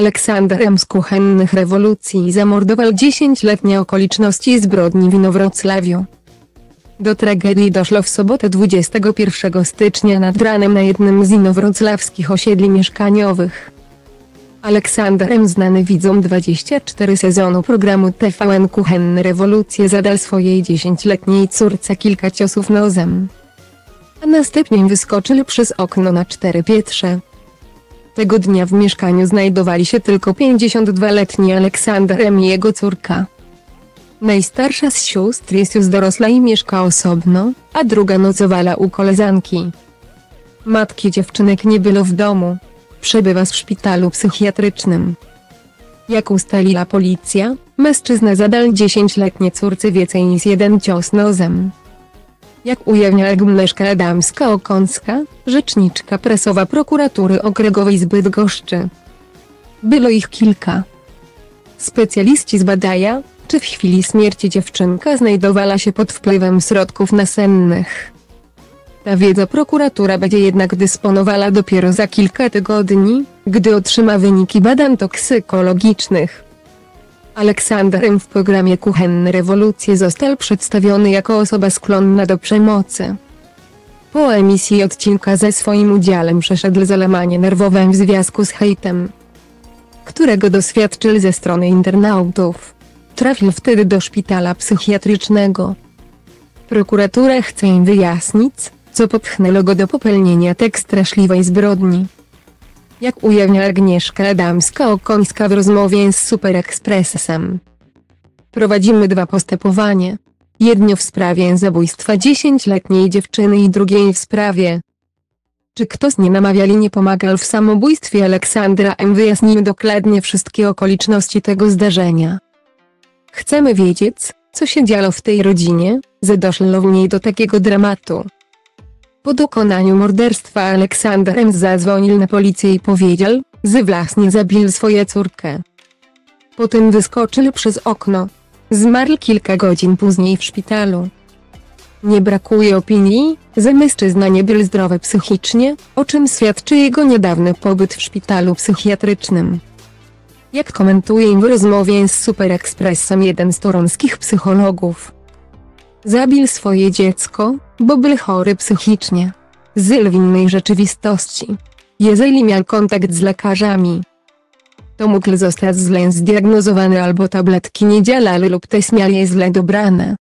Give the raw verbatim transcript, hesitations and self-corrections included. Aleksander M. z Kuchennych rewolucji zamordował dziesięcioletnie okoliczności zbrodni w Inowrocławiu. Do tragedii doszło w sobotę dwudziestego pierwszego stycznia nad ranem na jednym z inowrocławskich osiedli mieszkaniowych. Aleksander M., znany widzom dwudziestego czwartego sezonu programu T V N Kuchenne rewolucje, zadał swojej dziesięcioletniej córce kilka ciosów nożem, a następnie wyskoczył przez okno na cztery piętrze. Tego dnia w mieszkaniu znajdowali się tylko pięćdziesięciodwuletni Aleksander M. i jego córka. Najstarsza z sióstr jest już dorosła i mieszka osobno, a druga nocowała u koleżanki. Matki dziewczynek nie było w domu. Przebywa w szpitalu psychiatrycznym. Jak ustaliła policja, mężczyzna zadał dziesięcioletniej córce więcej niż jeden cios nożem. Jak ujawnia Agnieszka Adamska-Okąska, rzeczniczka prasowa prokuratury okręgowej z Bydgoszczy, było ich kilka. Specjaliści zbadają, czy w chwili śmierci dziewczynka znajdowała się pod wpływem środków nasennych. Ta wiedza prokuratura będzie jednak dysponowała dopiero za kilka tygodni, gdy otrzyma wyniki badań toksykologicznych. Aleksander M. w programie Kuchenne rewolucje został przedstawiony jako osoba skłonna do przemocy. Po emisji odcinka ze swoim udziałem przeszedł załamanie nerwowe w związku z hejtem, którego doświadczył ze strony internautów. Trafił wtedy do szpitala psychiatrycznego. Prokuratura chce im wyjaśnić, co popchnęło go do popełnienia tak straszliwej zbrodni. Jak ujawnia Agnieszka Adamska-Okąska w rozmowie z Superexpressem, prowadzimy dwa postępowania. Jedno w sprawie zabójstwa dziesięcioletniej dziewczyny i drugiej w sprawie, czy ktoś nie namawiał i nie pomagał w samobójstwie Aleksandra M. Wyjaśnił dokładnie wszystkie okoliczności tego zdarzenia. Chcemy wiedzieć, co się działo w tej rodzinie, że doszło w niej do takiego dramatu. Po dokonaniu morderstwa Aleksander M. zadzwonił na policję i powiedział, że właśnie zabił swoją córkę. Potem wyskoczył przez okno. Zmarł kilka godzin później w szpitalu. Nie brakuje opinii, że mężczyzna nie był zdrowy psychicznie, o czym świadczy jego niedawny pobyt w szpitalu psychiatrycznym. Jak komentuje w rozmowie z Superexpressem jeden z toruńskich psychologów, zabił swoje dziecko, bo był chory psychicznie. Żył w innej rzeczywistości. Jeżeli miał kontakt z lekarzami, to mógł zostać źle zdiagnozowany albo tabletki nie działały lub też miał je źle dobrane.